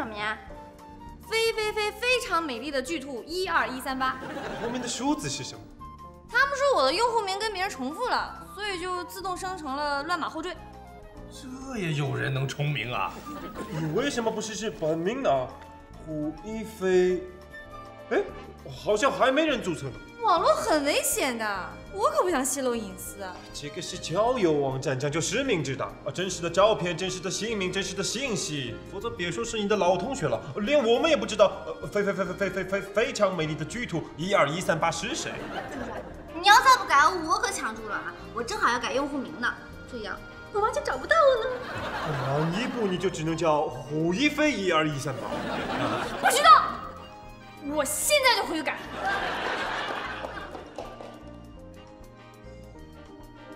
什么呀？非常美丽的巨兔12138。后面的数字是什么？他们说我的用户名跟别人重复了，所以就自动生成了乱码后缀。这也有人能重名啊？你为什么不试试本名呢？胡一菲，哎，好像还没人注册呢。网络很危险的，我可不想泄露隐私。这个是交友网站，讲究实名制的啊，真实的照片、真实的姓名、真实的信息，否则别说是你的老同学了，连我们也不知道。非常美丽的巨兔12138是谁？你要再不改，我可扛住了啊！我正好要改用户名呢。注意啊！我完全找不到我了。晚一步你就只能叫胡一菲12138。不知道，我现在就回去改。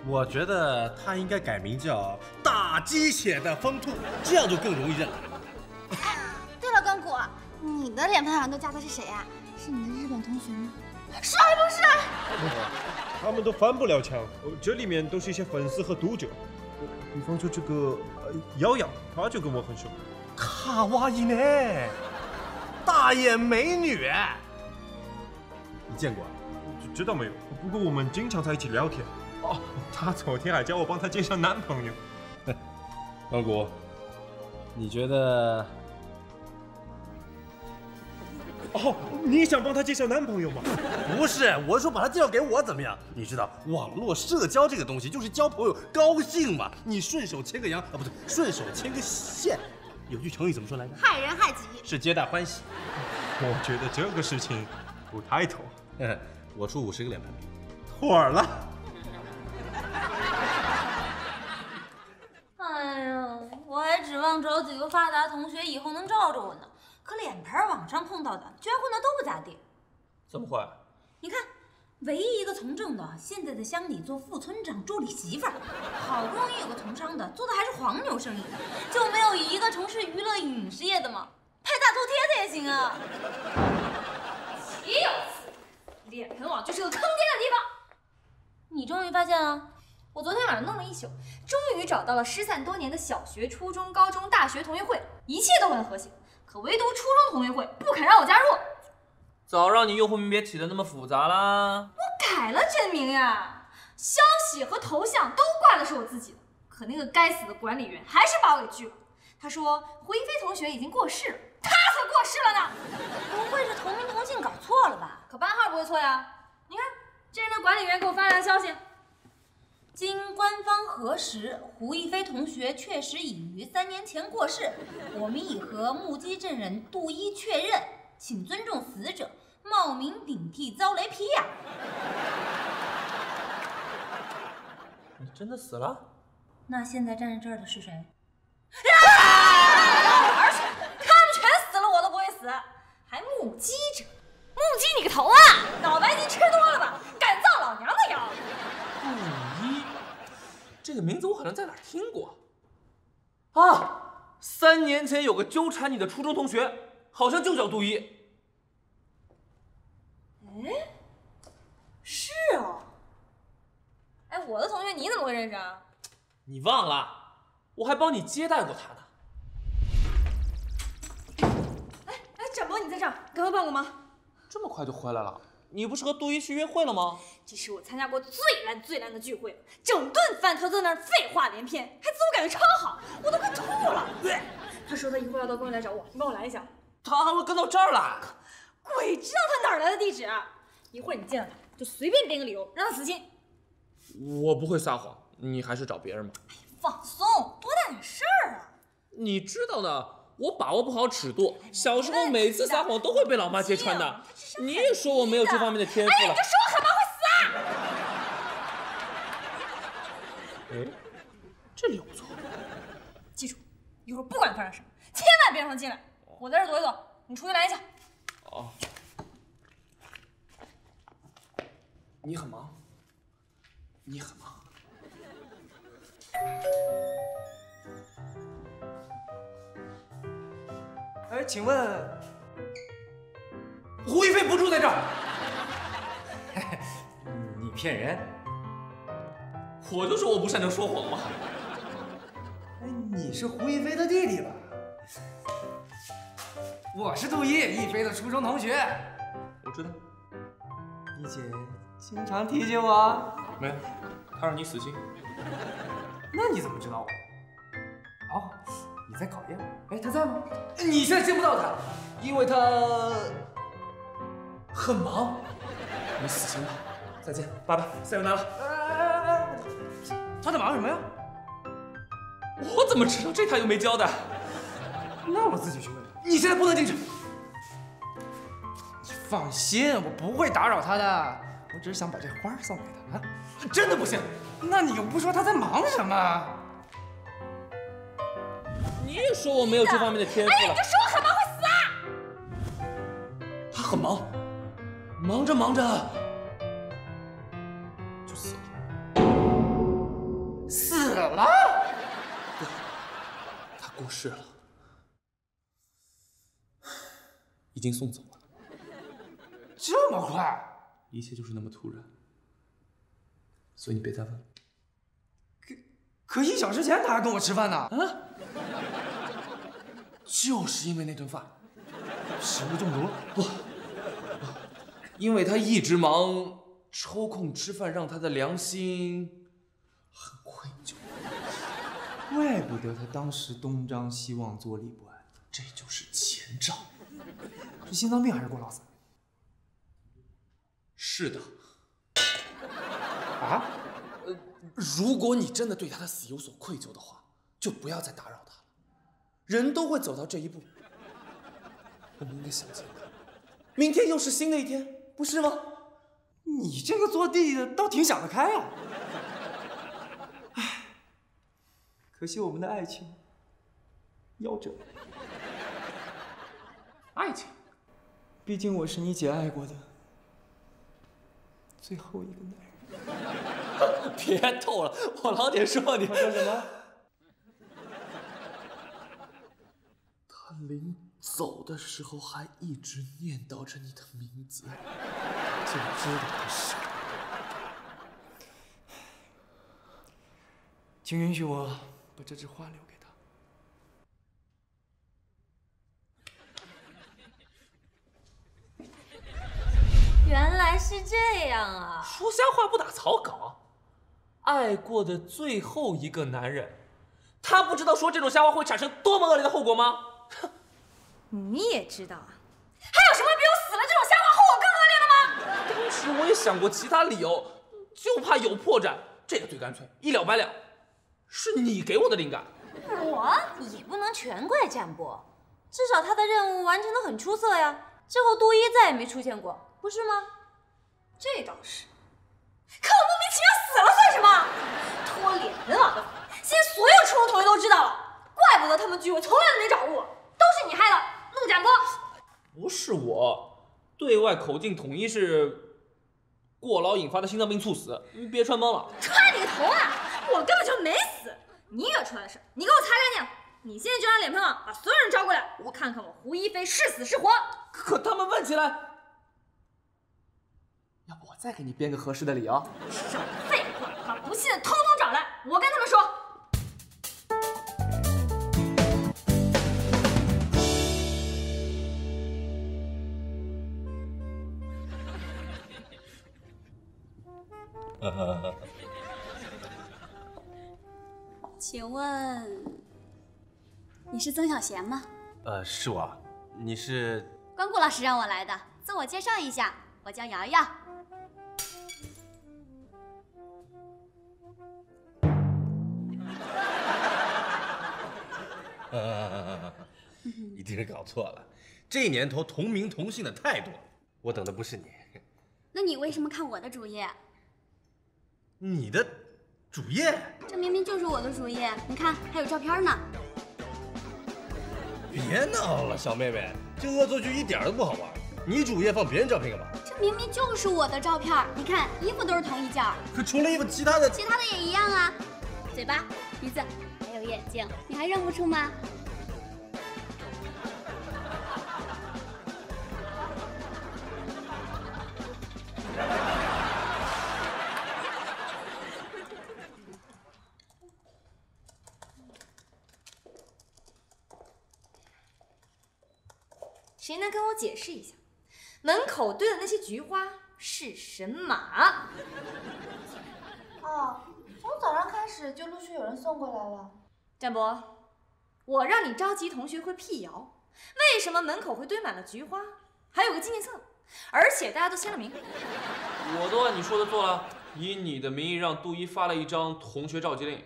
我觉得他应该改名叫打鸡血的疯兔，这样就更容易认了。哎，对了，关谷，你的脸盆上都加的是谁呀？是你的日本同学吗？帅不帅？他们都翻不了墙，这里面都是一些粉丝和读者。比方说这个瑶瑶，她就跟我很熟。卡哇伊呢，大眼美女，你见过？知道没有？不过我们经常在一起聊天。哦，她昨天还叫我帮她介绍男朋友。老谷，你觉得？哦，你想帮她介绍男朋友吗？不是，我说把她介绍给我怎么样？你知道网络社交这个东西就是交朋友，高兴嘛。你顺手牵个羊啊，不对，顺手牵个线。有句成语怎么说来着？害人害己。是皆大欢喜。我觉得这个事情不太妥。我出50个脸盆。妥了。哎呀，我还指望找几个发达同学以后能罩着我呢。可脸盆网上碰到的，居然混得都不咋地。怎么会？你看，唯一一个从政的，现在在乡里做副村长助理媳妇儿；好不容易有个从商的，做的还是黄牛生意的，就没有一个从事娱乐影视业的吗？拍大头贴的也行啊。岂有此理！脸盆网就是个坑爹的地方。你终于发现了。我昨天晚上弄了一宿，终于找到了失散多年的小学、初中、高中、大学同学会，一切都很和谐。可唯独初中同学会不肯让我加入。早让你用户名别起的那么复杂啦！我改了真名呀，消息和头像都挂的是我自己的。可那个该死的管理员还是把我给拒了。他说胡一菲同学已经过世了，他才过世了呢！不会是同名同姓搞错了吧？可班号不会错呀。你看，这人的管理员给我发来的消息。经官方核实，胡一菲同学确实已于3年前过世。我们已和目击证人杜一确认，请尊重死者，冒名顶替遭雷劈呀！你真的死了？那现在站在这儿的是谁？玩去！他们全死了，我都不会死，还目击者？目击你个头啊！脑白金吃多了吧？敢造老娘的谣！这个名字我好像在哪儿听过啊！3年前有个纠缠你的初中同学，好像就叫杜一。哎，是哦。哎，我的同学你怎么会认识啊？你忘了？我还帮你接待过他呢。哎，展博你在这儿，赶快帮我忙。这么快就回来了？你不是和杜一去约会了吗？这是我参加过最烂的聚会，整顿饭他坐那儿废话连篇，还自我感觉超好，我都快吐了。他说他一会儿要到公寓来找我，你帮我拦一下。他还会跟到这儿来？鬼知道他哪儿来的地址啊！一会儿你见到他，就随便编个理由让他死心。我不会撒谎，你还是找别人吧。哎呀，放松，多大点事儿啊！你知道的。我把握不好尺度，小时候每次撒谎都会被老妈揭穿的。你也说我没有这方面的天赋了。哎，你就说我喊妈会死啊！哎，这里有不错。记住，一会儿不管发生什么，千万别让他进来。我在这躲一躲，你出去拦一下。哦。你很忙，你很忙。哎，请问胡一菲不住在这儿？你骗人！我就说我不擅长说谎嘛。哎，你是胡一菲的弟弟吧？我是杜一，一飞的初中同学。我知道，你姐经常提醒我。没有，她让你死心。那你怎么知道我？哦，你在考验我。哎，她在吗？你现在见不到她，因为她很忙。你死心吧。再见，拜拜，塞维拿了。哎，她在忙什么呀？我怎么知道？这她又没交代。那我自己去问。 你现在不能进去。你放心，我不会打扰他的。我只是想把这花送给他啊。真的不行？那你又不说他在忙什么？你也说我没有这方面的天赋。哎呀，你就说我很忙会死啊！他很忙，忙着忙着就死了。死了？对，他过世了。 已经送走了，这么快？一切就是那么突然，所以你别再问了。可1小时前他还跟我吃饭呢，啊？就是因为那顿饭，食物中毒了。不，因为他一直忙，抽空吃饭让他的良心很愧疚，怪不得他当时东张西望，坐立不安。这就是前兆。 是心脏病还是过劳死？是的。啊？如果你真的对他的死有所愧疚的话，就不要再打扰他了。人都会走到这一步，我们应该想清楚。明天又是新的一天，不是吗？你这个做弟弟的倒挺想得开啊。唉，可惜我们的爱情夭折。爱情。 毕竟我是你姐爱过的最后一个男人。别逗了，我老姐说你。说什么？他临走的时候还一直念叨着你的名字，就知道他是。请允许我把这枝花留给。 原来是这样啊！说瞎话不打草稿，爱过的最后一个男人，他不知道说这种瞎话会产生多么恶劣的后果吗？哼！你也知道啊，还有什么比我死了这种瞎话后果更恶劣的吗？当时我也想过其他理由，就怕有破绽，这个最干脆，一了百了。是你给我的灵感，我也不能全怪占卜，至少他的任务完成的很出色呀。之后杜一再也没出现过。 不是吗？这倒是。可我莫名其妙死了算什么？拖脸人老的福，现在所有初中同学都知道了，怪不得他们聚会从来都没找我，都是你害的，陆展波。不是我，对外口径统一是过劳引发的心脏病猝死，你别穿帮了。穿你个头啊！我根本就没死，你惹出来的事，你给我擦干净。 你现在就让脸盆网把所有人招过来，我看看我胡一菲是死是活。可他们问起来。 要不我再给你编个合适的理由？少废话，把不信的通通找来，我跟他们说。 请问你是曾小贤吗？是我。你是？关顾老师让我来的，自我介绍一下，我叫瑶瑶。 一定是搞错了，这年头同名同姓的太多了。我等的不是你，那你为什么看我的主页？你的主页？这明明就是我的主页，你看还有照片呢。别闹了，小妹妹，这恶作剧一点都不好玩。你主页放别人照片干嘛？这明明就是我的照片，你看衣服都是同一件。可除了衣服，其他的也一样啊，嘴巴、鼻子。 眼镜，你还认不出吗？谁能跟我解释一下，门口堆的那些菊花是神马？哦，从早上开始就陆续有人送过来了。展博，我让你召集同学会辟谣，为什么门口会堆满了菊花，还有个纪念册，而且大家都签了名？我都按你说的做了，以你的名义让杜一发了一张同学召集令。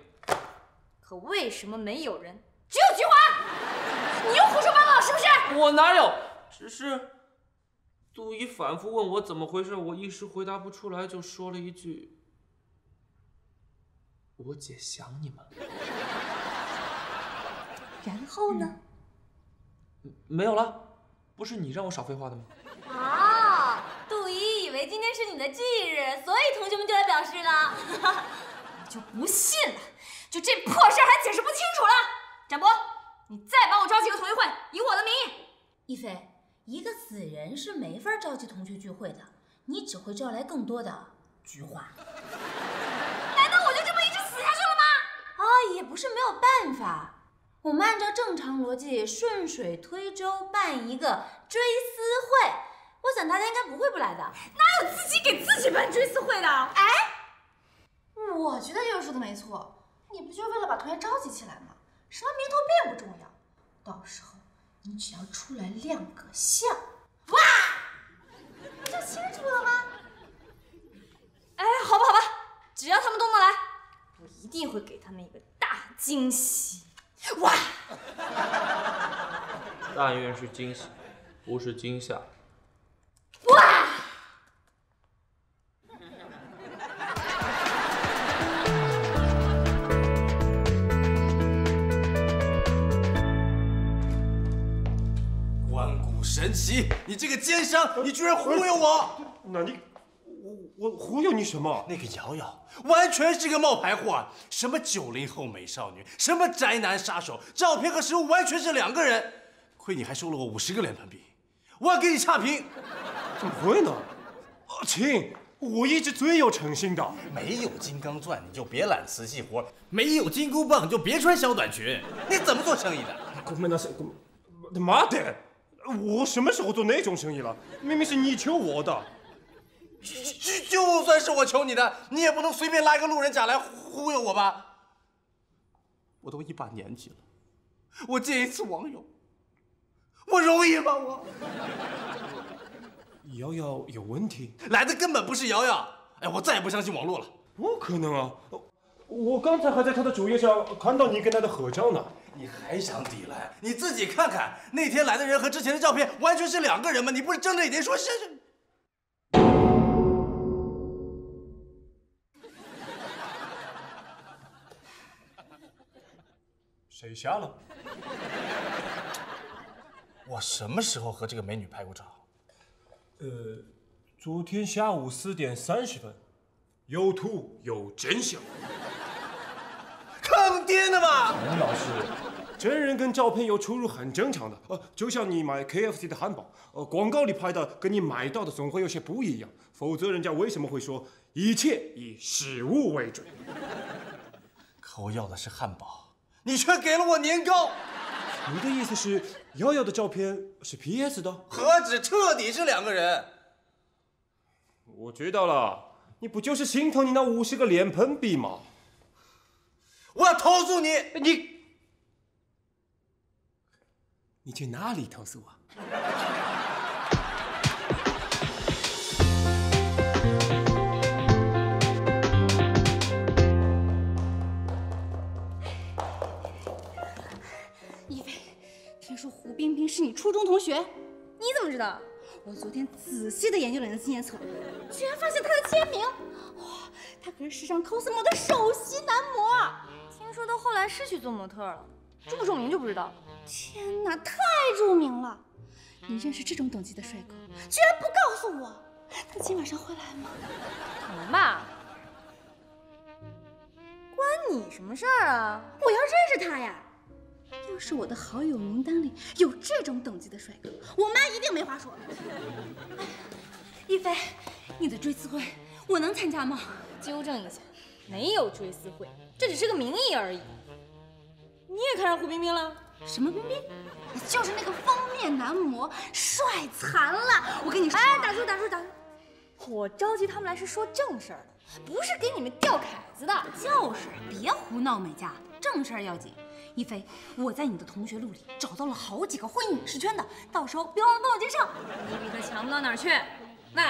可为什么没有人，只有菊花？你又胡说八道是不是？我哪有？只是杜一反复问我怎么回事，我一时回答不出来，就说了一句：“我姐想你们了。”然后呢？没有了。不是你让我少废话的吗？哦，杜一以为今天是你的忌日，所以同学们就来表示了。我就不信了。就这破事还解释不清楚了，展博，你再帮我召集个同学会，以我的名义。一菲，一个死人是没法召集同学聚会的，你只会招来更多的菊花。难道我就这么一直死下去了吗？啊，也不是没有办法。我们按照正常逻辑顺水推舟办一个追思会，我想大家应该不会不来的。哪有自己给自己办追思会的？哎，我觉得悠悠说的没错。你不就是为了把同学召集起来吗？什么名头并不重要，到时候你只要出来亮个相，哇，不就清楚了吗？哎，好吧，好吧，只要他们都能来，我一定会给他们一个大惊喜！哇！但愿是惊喜，不是惊吓。哇！神奇！你这个奸商，你居然忽悠我！那你，我忽悠你什么？那个瑶瑶完全是个冒牌货啊！什么90后美少女，什么宅男杀手，照片和实物完全是两个人。亏你还收了我50个脸盆币，我要给你差评。怎么会呢？亲，我一直最有诚信的。没有金刚钻你就别揽瓷器活，没有金箍棒你就别穿小短裙。你怎么做生意的？我的妈的！我什么时候做那种生意了？明明是你求我的，就算是我求你的，你也不能随便拉一个路人甲来忽悠我吧？我都一把年纪了，我见一次网友，我容易吗？我瑶瑶有问题，来的根本不是瑶瑶。哎，我再也不相信网络了。不可能啊！我刚才还在他的主页上看到你跟他的合照呢。你还想抵赖？你自己看看，那天来的人和之前的照片完全是两个人吗？你不是睁着眼睛说是？谁瞎了？我什么时候和这个美女拍过照？昨天下午4:30，有图有真相。坑爹的嘛！陈老师，真人跟照片有出入很正常的，就像你买 KFC 的汉堡，广告里拍的跟你买到的总会有些不一样，否则人家为什么会说一切以实物为准？可我要的是汉堡，你却给了我年糕。你的意思是瑶瑶的照片是 PS 的？何止，彻底是两个人。我知道了，你不就是心疼你那50个脸盆币吗？我要投诉你！你去哪里投诉啊？一菲，听说胡冰冰是你初中同学，你怎么知道？我昨天仔细的研究了你的纪念册，居然发现她的签名。哇，她可是时尚 cos 模的首席男模。听说到后来是去做模特了，著不著名就不知道了。天哪，太著名了！你认识这种等级的帅哥，居然不告诉我？他今晚上会来吗？可能吧。关你什么事儿啊？我要认识他呀！要是我的好友名单里有这种等级的帅哥，我妈一定没话说。哎呀，一菲，你的追思会我能参加吗？纠正一下。没有追思会，这只是个名义而已。你也看上胡冰冰了？什么冰冰？就是那个封面男模，帅残了！我跟你说，哎，打住打住打住！我召集他们来是说正事儿的，不是给你们吊凯子的。就是，别胡闹，美嘉，正事儿要紧。一菲，我在你的同学录里找到了好几个混影视圈的，到时候别忘了帮我介绍。你可强不到哪儿去。喂。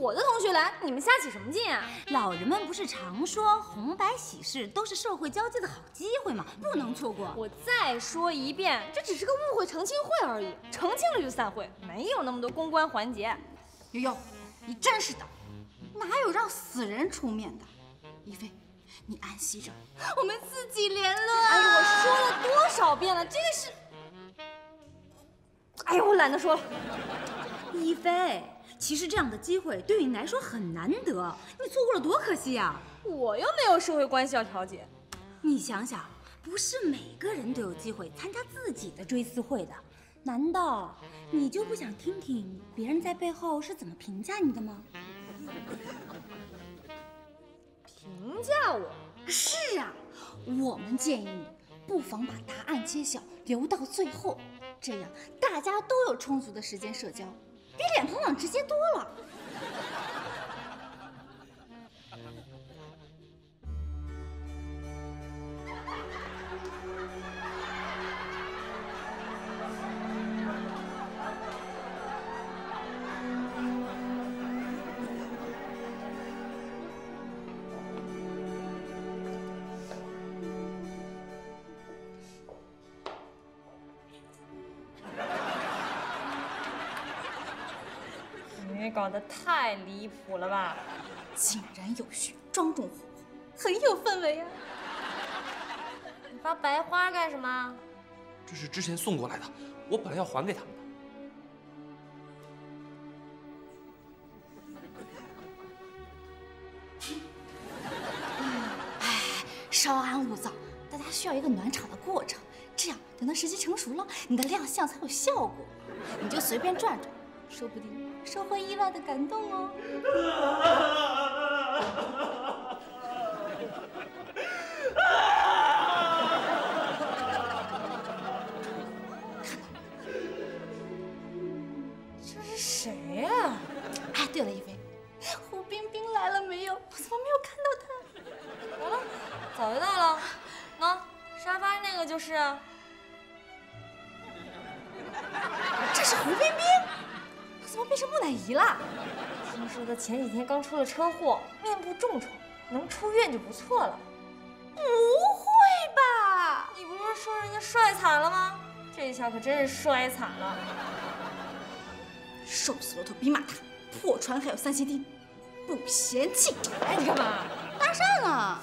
我的同学来，你们瞎起什么劲啊？老人们不是常说红白喜事都是社会交际的好机会吗？不能错过。我再说一遍，这只是个误会澄清会而已，澄清了就散会，没有那么多公关环节。悠悠，你真是的，哪有让死人出面的？一菲，你安息着，我们自己联络。哎呦，我说了多少遍了，这个是……哎呦，我懒得说了。一菲。 其实这样的机会对你来说很难得，你错过了多可惜呀！我又没有社会关系要调解。你想想，不是每个人都有机会参加自己的追思会的，难道你就不想听听别人在背后是怎么评价你的吗？评价我？是啊，我们建议你不妨把答案揭晓留到最后，这样大家都有充足的时间社交。 比脸盆网直接多了。搞得太离谱了吧！井然有序，庄重活泼，很有氛围啊！你发白花干什么？这是之前送过来的，我本来要还给他们的。哎，稍安勿躁，大家需要一个暖场的过程，这样等到时机成熟了，你的亮相才有效果。你就随便转转，说不定。 收获意外的感动哦！这是谁呀？哎，对了，一菲，胡冰冰来了没有？我怎么没有看到她？完了，早就到了。啊，沙发那个就是。这是胡冰冰。 怎么变成木乃伊了？听说他前几天刚出了车祸，面部重创，能出院就不错了。不会吧？你不是说人家摔惨了吗？这一下可真是摔惨了。瘦死骆驼比马大，破船还有三千斤，不嫌弃。哎，你干嘛？搭讪啊！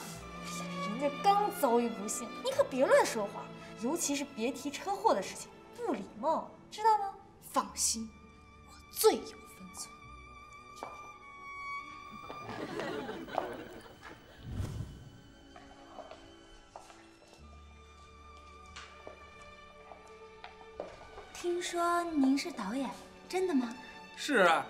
哎呀，人家刚遭遇不幸，你可别乱说话，尤其是别提车祸的事情，不礼貌，知道吗？放心。 最有分寸。听说您是导演，真的吗？是啊，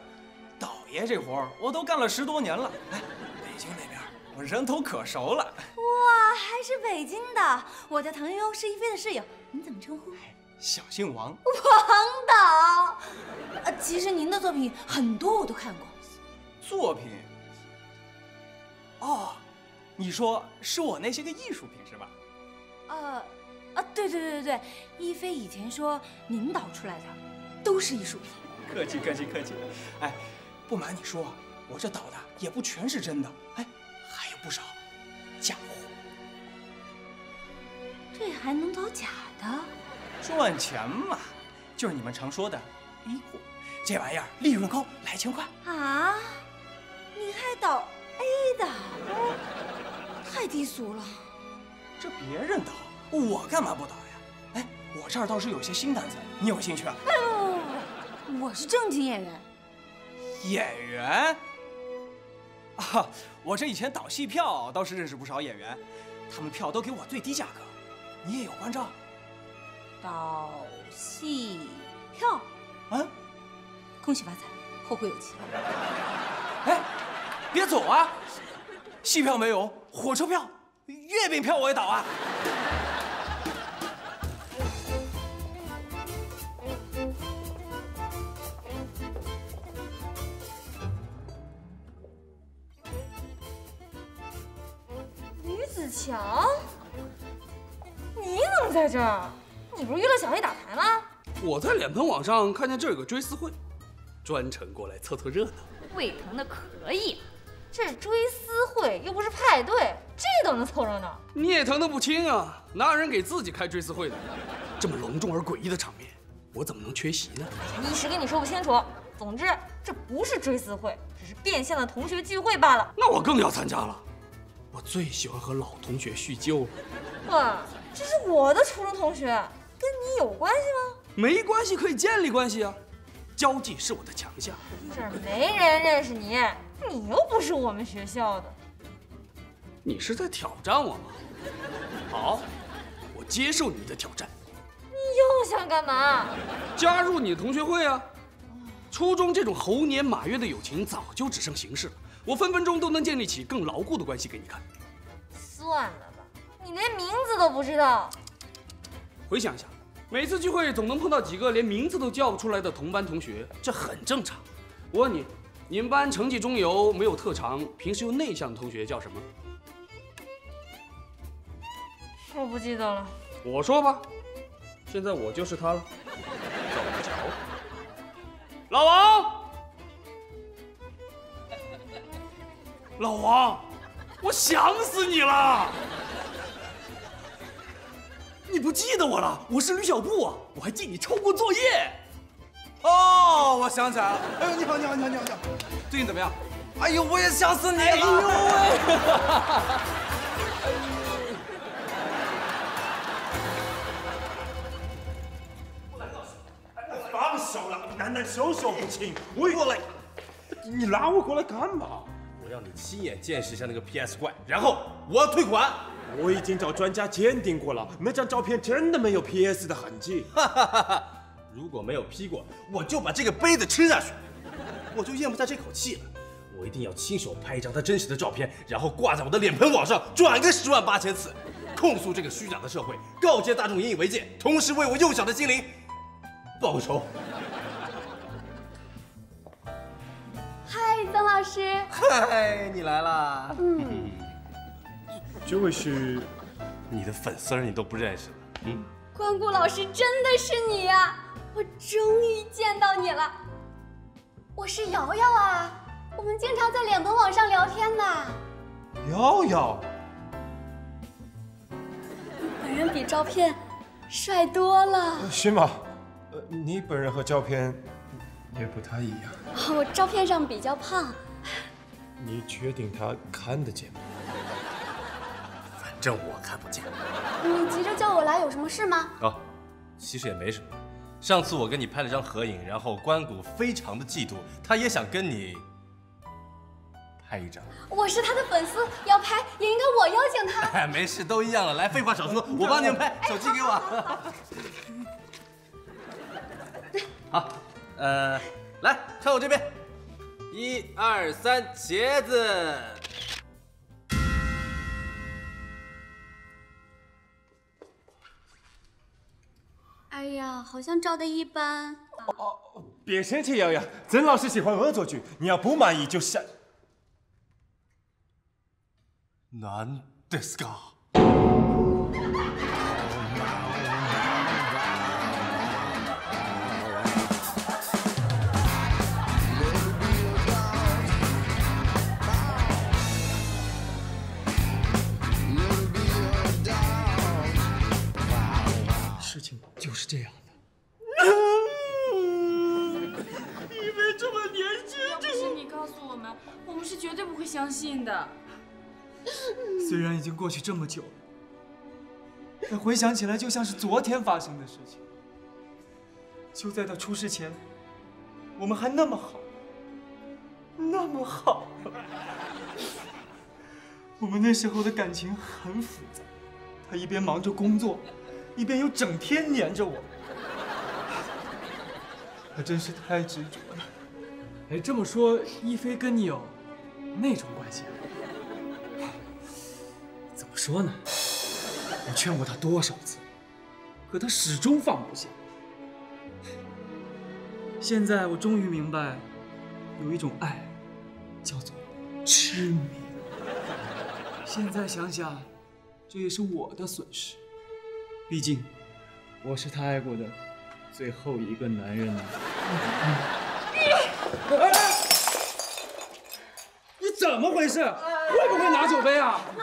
导爷这活儿我都干了10多年了。哎，北京那边我人头可熟了。哇，还是北京的！我叫唐悠悠，是一菲的室友。您怎么称呼？ 小姓王，王导。其实您的作品很多我都看过。作品？哦，你说是我那些个艺术品是吧？对对对对对，一菲以前说您导出来的都是艺术品。客气客气客气。哎，不瞒你说，我这导的也不全是真的，哎，还有不少假货。这还能导假的？ 赚钱嘛，就是你们常说的 A 货，这玩意儿利润高，来钱快啊！你还导 A 的，太低俗了。这别人导，我干嘛不导呀？哎，我这儿倒是有些新单子，你有兴趣啊？不，我是正经演员。演员？啊，我这以前导戏票倒是认识不少演员，他们票都给我最低价格，你也有关照。 导戏票，啊！恭喜发财，后会有期。哎，别走啊！戏票没有，火车票、月饼票我也导啊！子乔，你怎么在这儿？你不是约了小黑打牌吗？我在脸盆网上看见这儿有个追思会，专程过来凑凑热闹。胃疼的可以，这是追思会又不是派对，这都能凑热闹？你也疼得不轻啊！哪有人给自己开追思会的？这么隆重而诡异的场面，我怎么能缺席呢？一时跟你说不清楚。 总之，这不是追思会，只是变相的同学聚会罢了。那我更要参加了，我最喜欢和老同学叙旧了。哇，这是我的初中同学，跟你有关系吗？没关系，可以建立关系啊。交际是我的强项。这儿没人认识你，你又不是我们学校的。你是在挑战我吗？好，我接受你的挑战。你又想干嘛？加入你的同学会啊。 初中这种猴年马月的友情早就只剩形式了，我分分钟都能建立起更牢固的关系给你看。算了吧，你连名字都不知道。回想一下，每次聚会总能碰到几个连名字都叫不出来的同班同学，这很正常。我问你，你们班成绩中游、没有特长、平时又内向的同学叫什么？我不记得了。我说吧，现在我就是他了。走着瞧。 老王，老王，我想死你了！你不记得我了？我是吕小布啊，我还记你抄过作业。哦，我想起来了。哎呦，你好，你好，你好，你好，你好，最近怎么样？哎呦，我也想死你了！哎呦喂！手了，男男手手不亲。我过来，你拉我过来干嘛？我让你亲眼见识一下那个 PS 怪，然后我要退款。我已经找专家鉴定过了，那张照片真的没有 PS 的痕迹。哈哈哈哈！如果没有 P 过，我就把这个杯子吃下去。我就咽不下这口气了，我一定要亲手拍一张他真实的照片，然后挂在我的脸盆网上转个108000次，控诉这个虚假的社会，告诫大众引以为戒，同时为我幼小的心灵。 报仇！嗨，曾老师。嗨，你来啦。嗯，这位是你的粉丝，你都不认识了。嗯，关顾老师真的是你呀、啊！我终于见到你了。我是瑶瑶啊，我们经常在脸盆网上聊天呢。瑶瑶，你本人比照片帅多了。是吗？ 你本人和照片也不太一样。我照片上比较胖。你确定他看得见吗？反正我看不见。你急着叫我来有什么事吗？哦，其实也没什么。上次我跟你拍了张合影，然后关谷非常的嫉妒，他也想跟你拍一张。我是他的粉丝，要拍也应该我邀请他。哎，没事，都一样了。来，废话少说，我帮你们拍，手机给我。 好，来看我这边，1、2、3，茄子。哎呀，好像照的一般。哦，别生气，瑶瑶，曾老师喜欢恶作剧，你要不满意就删。なんですか？ 事情就是这样的。你们这么年轻，要不是你告诉我们，我们是绝对不会相信的。虽然已经过去这么久了，但回想起来就像是昨天发生的事情。就在他出事前，我们还那么好，那么好。我们那时候的感情很复杂，他一边忙着工作。 一边又整天黏着我，他真是太执着了。哎，这么说，一菲跟你有那种关系啊？怎么说呢？我劝过他多少次，可他始终放不下。现在我终于明白，有一种爱叫做痴迷。现在想想，这也是我的损失。毕竟，我是他爱过的最后一个男人了。你怎么回事？会不会拿酒杯啊？怎么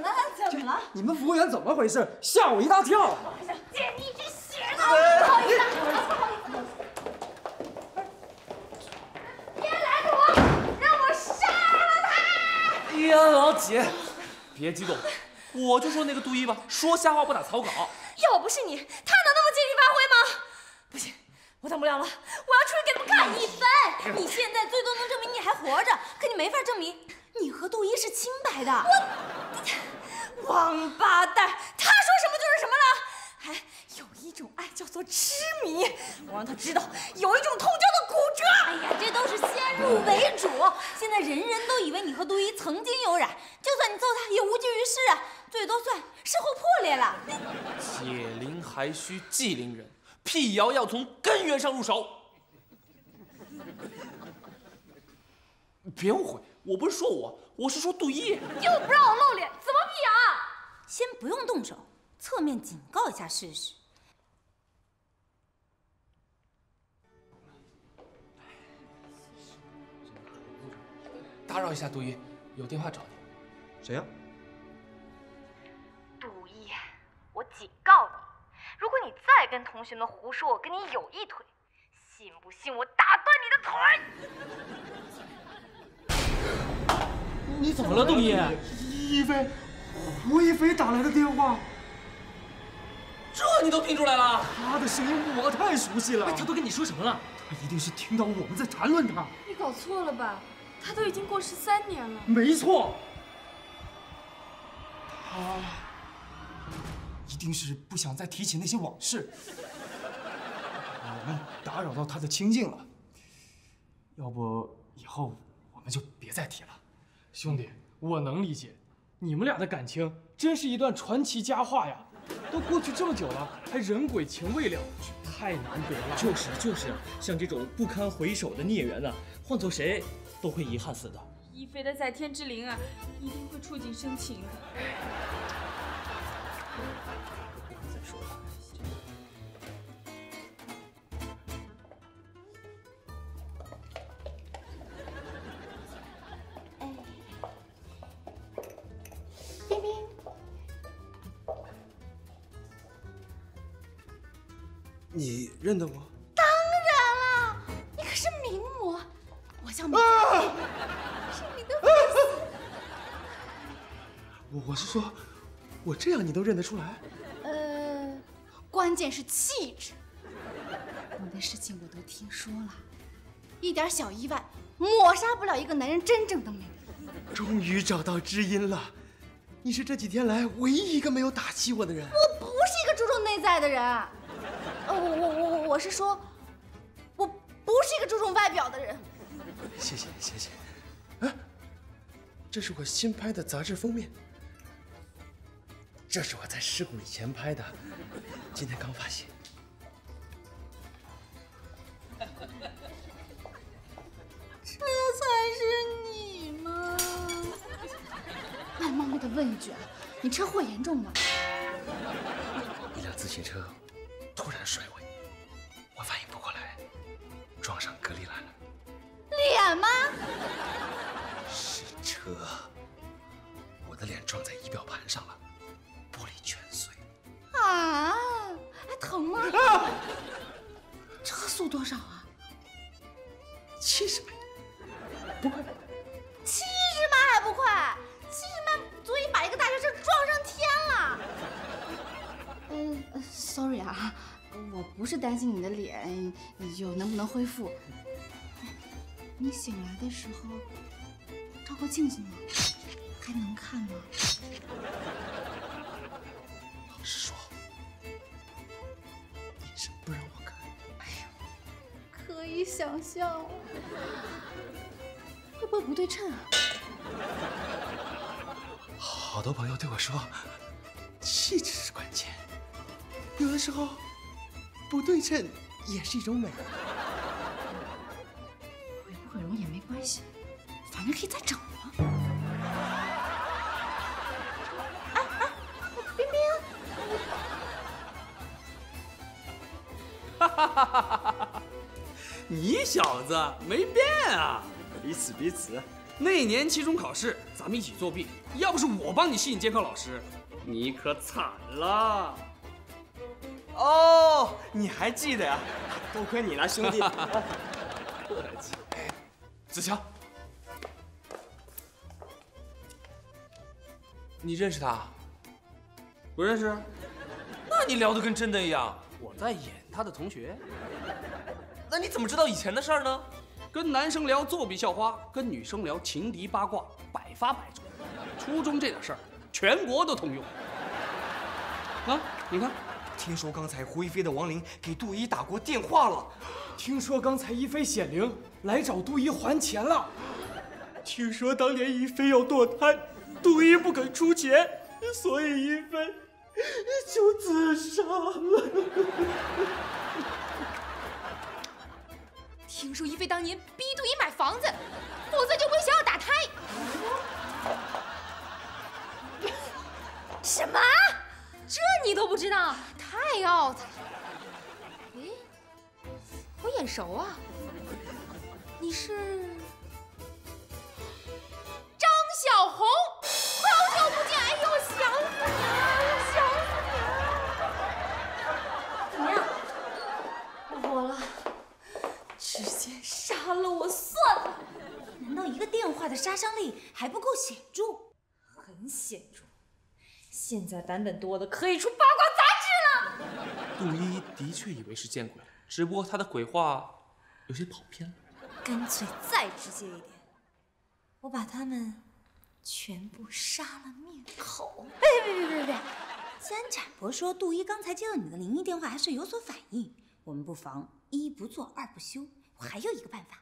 了？怎么了？你们服务员怎么回事？吓我一大跳！姐，你这鞋呢？不好意思，不好意思。 哎呀，老姐，别激动，我就说那个杜一吧，说瞎话不打草稿。要不是你，他能那么尽力发挥吗？不行，我等不了了，我要出去给他们看一番。你现在最多能证明你还活着，可你没法证明你和杜一是清白的。我，王八蛋，他说什么就是什么了。还有一种爱叫做痴迷，我让他知道有一种痛叫做骨折。哎呀，这都是先入为主，现在人人都以为你和杜一曾经有染，就算你揍他也无济于事啊，最多算事后破裂了。解铃还需系铃人，辟谣要从根源上入手。别误会，我不是说我是说杜一。又不让我露脸，怎么辟谣啊？先不用动手。 侧面警告一下试试。打扰一下，杜一，有电话找你。谁呀？杜一，我警告你，如果你再跟同学们胡说，我跟你有一腿，信不信我打断你的腿？你怎么了，杜一？一菲，胡一菲打来的电话。 这你都听出来了？他的声音我太熟悉了。他都跟你说什么了？他一定是听到我们在谈论他。你搞错了吧？他都已经过13年了。没错，他一定是不想再提起那些往事。我们打扰到他的清静了。要不以后我们就别再提了。兄弟，我能理解，你们俩的感情真是一段传奇佳话呀。 都过去这么久了，还人鬼情未了，太难得了。就是，像这种不堪回首的孽缘呢，换做谁都会遗憾死的。一菲的在天之灵啊，一定会触景生情的。再说吧。冰冰。 你认得我？当然了，你可是名模，我叫名，是你的粉丝。我是说，我这样你都认得出来？关键是气质。你的事情我都听说了，一点小意外抹杀不了一个男人真正的美。终于找到知音了，你是这几天来唯一一个没有打击我的人。我不是一个注重内在的人。 我是说，我不是一个注重外表的人。谢谢。哎，这是我新拍的杂志封面，这是我在尸骨以前拍的，今天刚发现。这才是你吗？外冒昧的问一句啊，你车祸严重吗？一辆自行车。 突然甩我，我反应不过来，撞上隔离栏了。脸吗？是车，我的脸撞在仪表盘上了，玻璃全碎了。啊，还疼吗？啊、车速多少啊？70迈，不快。70迈还不快？70迈足以把一个大学生撞上天了。 sorry 啊，我不是担心你的脸有能不能恢复。你醒来的时候照过镜子吗？还能看吗？老实说，你是不让我看。哎呦，可以想象，会不会不对称啊？好多朋友对我说，气质是关键。 有的时候，不对称也是一种美。毁不毁容也没关系，反正可以再整嘛。你小子没变啊！彼此。那年期中考试，咱们一起作弊，要不是我帮你吸引监考老师，你可惨了。哦，你还记得呀？多亏你了，兄弟。客气。子乔，你认识他？不认识。那你聊得跟真的一样。我在演他的同学。 那你怎么知道以前的事儿呢？跟男生聊作弊校花，跟女生聊情敌八卦，百发百中。初中这点事儿，全国都通用。啊，你看，听说刚才胡一菲的亡灵给杜一打过电话了。听说刚才一菲显灵来找杜一还钱了。听说当年一菲要堕胎，杜一不肯出钱，所以一菲就自杀了。听说一菲当年逼杜一买房子，否则就不会想要打胎。什么？这你都不知道？太 out 了！哎，好眼熟啊！你是张小红，好久不见！哎呦，想死你了，想死你了！怎么样？我火了。 直接杀了我算了，难道一个电话的杀伤力还不够显著？很显著，现在版本多的可以出八卦杂志了。杜依依的确以为是见鬼，只不过她的鬼话有些跑偏了。干脆再直接一点，我把他们全部杀了灭口。别！既然展博说杜依刚才接到你的灵异电话还是有所反应，我们不妨。 一不做二不休，我还有一个办法。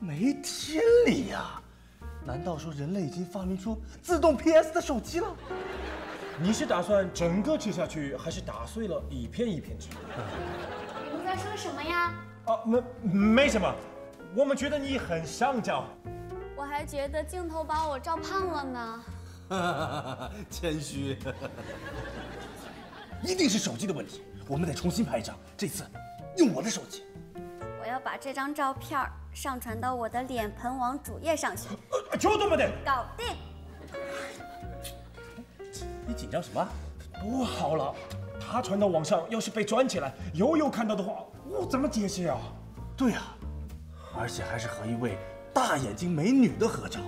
没天理呀！难道说人类已经发明出自动 PS 的手机了？你是打算整个吃下去，还是打碎了一片一片吃？你们在说什么呀？啊，没什么。 我们觉得你很上照，我还觉得镜头把我照胖了呢。谦虚，一定是手机的问题，我们得重新拍一张，这次用我的手机。我要把这张照片上传到我的脸盆网主页上去。就这么的，搞定。你紧张什么？不好了，他传到网上，要是被转起来，悠悠看到的话，我怎么解释啊？对呀。 而且还是和一位大眼睛美女的合照，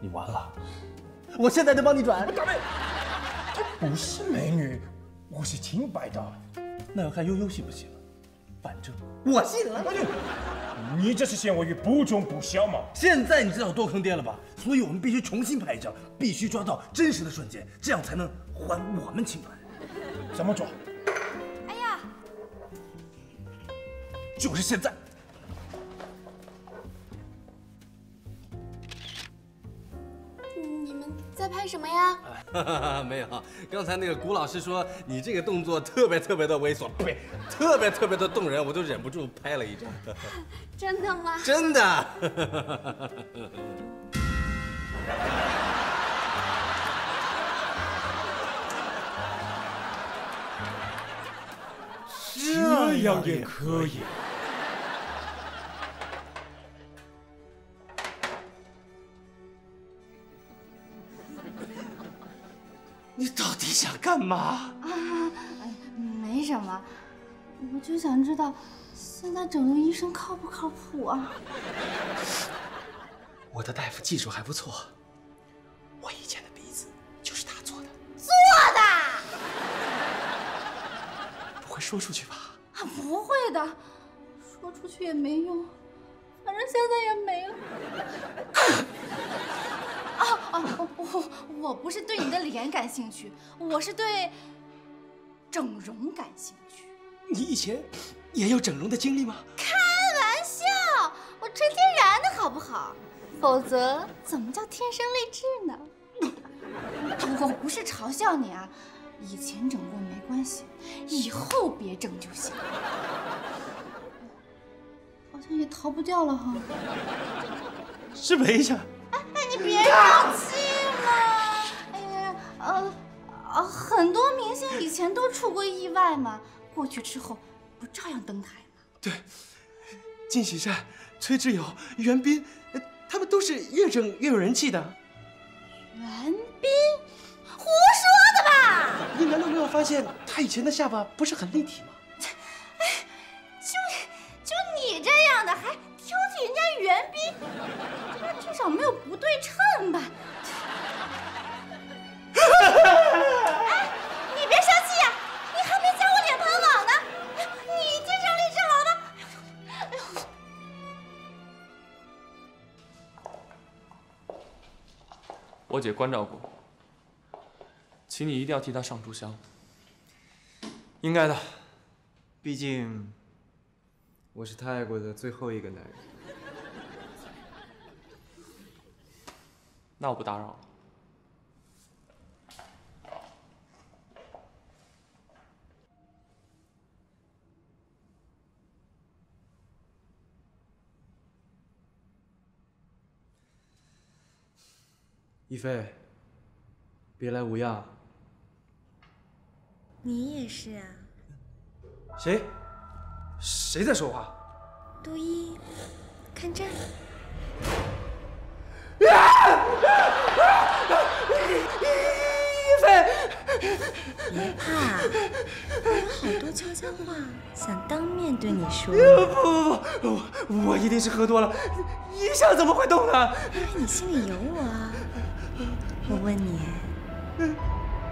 你完了！我现在就帮你转。大妹，她不是美女，我是清白的。那要看悠悠信不信了，反正我信了。你这是陷我于不忠不孝吗？现在你知道多坑爹了吧？所以我们必须重新拍一张，必须抓到真实的瞬间，这样才能还我们清白。怎么抓？哎呀，就是现在。 在拍什么呀？没有，刚才那个古老师说你这个动作特别的猥琐，呸，特别的动人，我就忍不住拍了一张。真的吗？真的。这样也可以。 你到底想干嘛？啊，没什么，我就想知道，现在整容医生靠不靠谱啊？我的大夫技术还不错，我以前的鼻子就是他做的。不会说出去吧？啊，不会的，说出去也没用，反正现在也没了。啊 我不是对你的脸感兴趣，我是对整容感兴趣。你以前也有整容的经历吗？开玩笑，我纯天然的好不好？否则怎么叫天生丽质呢？我不是嘲笑你啊，以前整过没关系，以后别整就行。好像也逃不掉了哈。失陪一下。哎，你别生气嘛。哎呀，很多明星以前都出过意外嘛，过去之后不照样登台吗？对，金喜善、崔智友、袁彬，他们都是越整越有人气的。袁彬，胡说的吧？你难道没有发现他以前的下巴不是很立体吗？ 你这样的还挑剔人家袁彬，那至少没有不对称吧？哎，你别生气呀，你还没加我脸盆网呢，你已经胜利之王了。哎呦，我姐关照过，请你一定要替她上炷香。应该的，毕竟。 我是他爱过的最后一个男人，那我不打扰了。一菲，别来无恙。你也是啊。谁？ 谁在说话？杜一，看这儿！一菲，别怕，我有好多悄悄话想当面对你说。不，我一定是喝多了，一下怎么会动呢？因为你心里有我啊！我问你，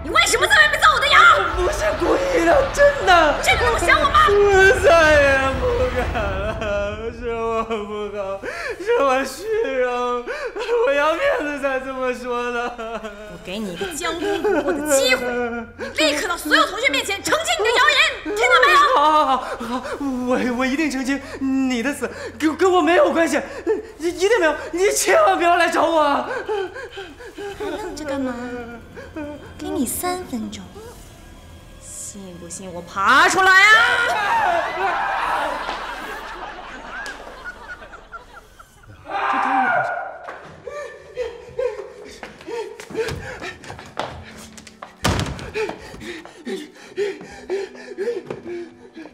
你为什么在外面造我的谣？ 不是故意的，真的！真的，我想我妈。我再也不敢了，是我不好，是我虚荣，我要面子才这么说的。我给你一个将功补过的机会，你立刻到所有同学面前澄清你的谣言，听到没有？好，我一定澄清。你的死跟我没有关系，一定没有，你千万不要来找我。还愣着干嘛？给你3分钟。 信不信我爬出来啊！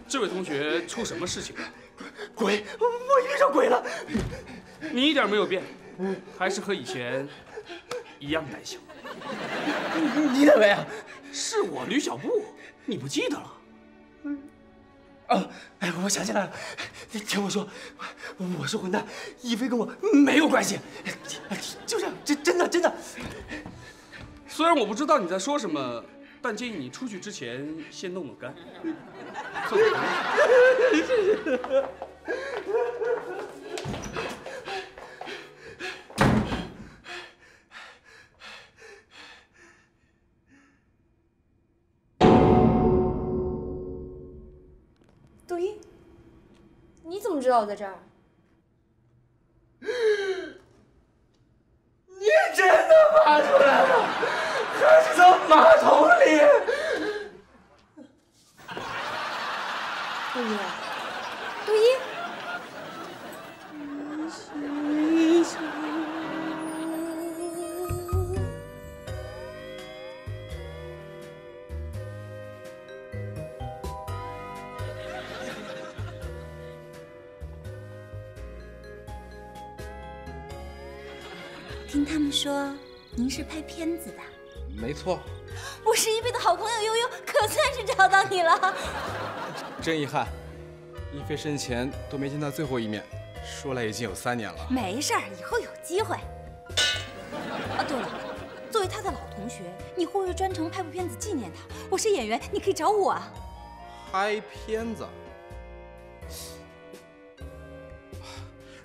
这位同学出什么事情了？鬼！我遇上鬼了！你一点没有变，还是和以前一样胆小。你哪位啊？是我吕小布。 你不记得了？哎，我想起来了，你听我说，我是混蛋，一菲跟我没有关系，就这样，真的。虽然我不知道你在说什么，但建议你出去之前先弄弄干。送给你。 杜一，你怎么知道我在这儿？你真的爬出来了，还是从马桶里？杜一。 听他们说，您是拍片子的，没错。我是一菲的好朋友悠悠，可算是找到你了。真遗憾，一菲生前都没见到最后一面，说来已经有3年了。没事儿，以后有机会。啊，对了，作为他的老同学，你会不会专程拍部片子纪念他？我是演员，你可以找我啊。拍片子？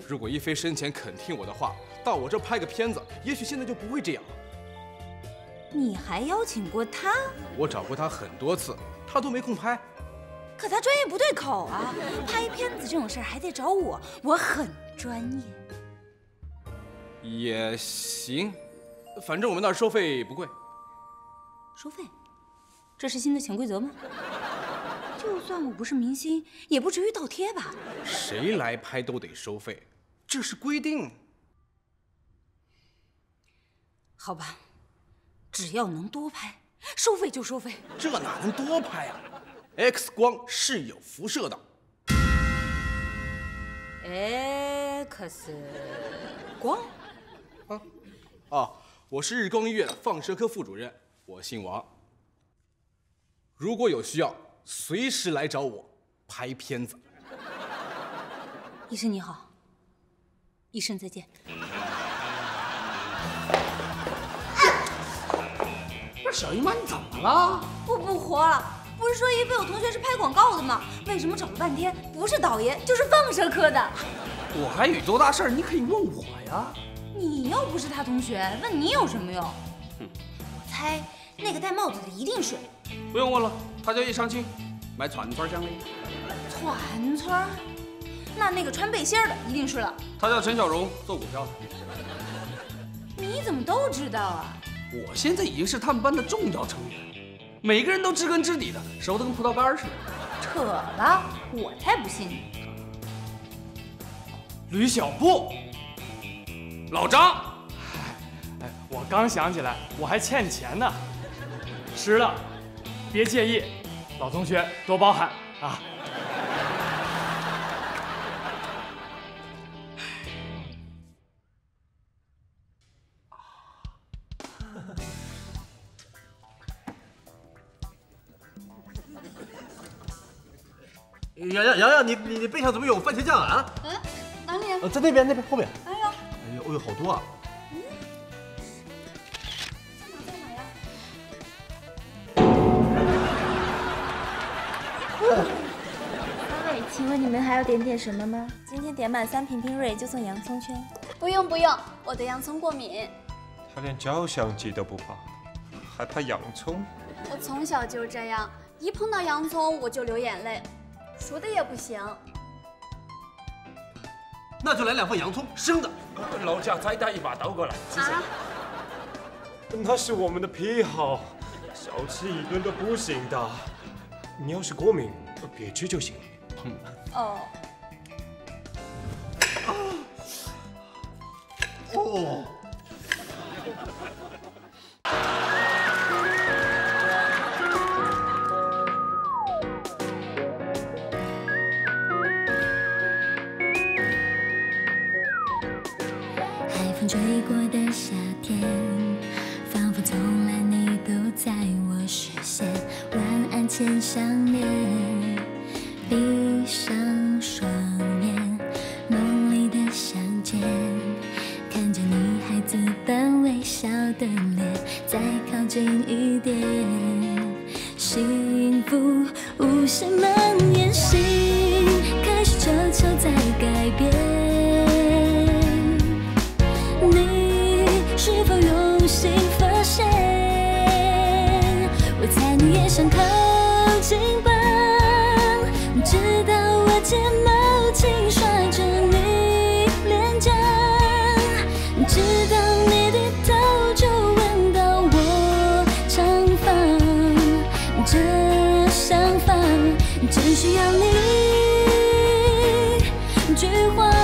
如果一菲生前肯听我的话。 到我这拍个片子，也许现在就不会这样了。你还邀请过他？我找过他很多次，他都没空拍。可他专业不对口啊！拍片子这种事儿还得找我，我很专业。也行，反正我们那儿收费不贵。收费？这是新的潜规则吗？就算我不是明星，也不至于倒贴吧？谁来拍都得收费，这是规定。好吧，只要能多拍，收费就收费。这哪能多拍啊 ？X 光是有辐射的。 X 光，啊，哦，我是日光医院放射科副主任，我姓王。如果有需要，随时来找我拍片子。医生你好，医生再见。不是小姨妈，你怎么了？我不活了。 不是说一菲有同学是拍广告的吗？为什么找了半天不是导演就是放射科的？我还有多大事儿，你可以问我呀。你又不是他同学，问你有什么用？哼，我猜那个戴帽子的一定是。不用问了，他叫叶长青，买团村乡里。团村？那个穿背心的一定是了。他叫陈小荣，做股票的。你怎么都知道啊？我现在已经是他们班的重要成员。 每个人都知根知底的，熟得跟葡萄干似的。扯了，我才不信你。吕小布，老张，哎，我刚想起来，我还欠你钱呢。迟了，别介意，老同学多包涵啊。洋洋，你背上怎么有番茄酱啊？嗯，哪里啊？在那边后面。哎呀，哎呦，哎呦，好多啊！嗯，在哪呀？三位，请问你们还要点点什么吗？今天点满3瓶冰锐就送洋葱圈。不用，我对洋葱过敏。他连照相机都不怕，还怕洋葱？我从小就这样，一碰到洋葱我就流眼泪。 熟的也不行，那就来2份洋葱，生的。楼下再带一把刀过来。谢谢。啊、那是我们的癖好，少吃一顿都不行的。你要是过敏，别吃就行。嗯、哦。哦。只需要你一句话。